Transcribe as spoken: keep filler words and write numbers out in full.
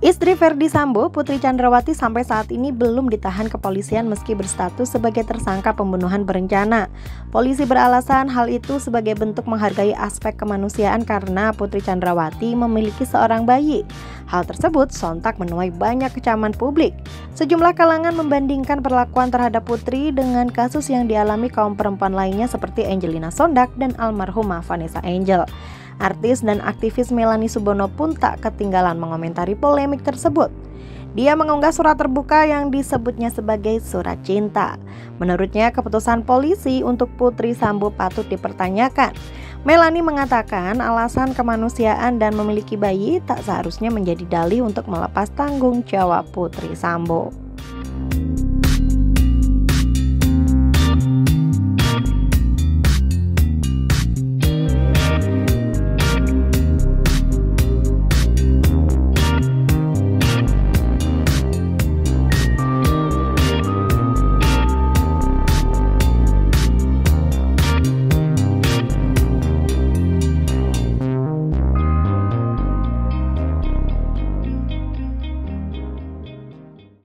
Istri Ferdy Sambo, Putri Candrawathi, sampai saat ini belum ditahan kepolisian meski berstatus sebagai tersangka pembunuhan berencana. Polisi beralasan hal itu sebagai bentuk menghargai aspek kemanusiaan karena Putri Candrawathi memiliki seorang bayi. Hal tersebut sontak menuai banyak kecaman publik. Sejumlah kalangan membandingkan perlakuan terhadap Putri dengan kasus yang dialami kaum perempuan lainnya seperti Angelina Sondak dan almarhumah Vanessa Angel. Artis dan aktivis Melanie Subono pun tak ketinggalan mengomentari polemik tersebut. Dia mengunggah surat terbuka yang disebutnya sebagai surat cinta. Menurutnya, keputusan polisi untuk Putri Sambo patut dipertanyakan. Melanie mengatakan alasan kemanusiaan dan memiliki bayi tak seharusnya menjadi dalih untuk melepas tanggung jawab Putri Sambo.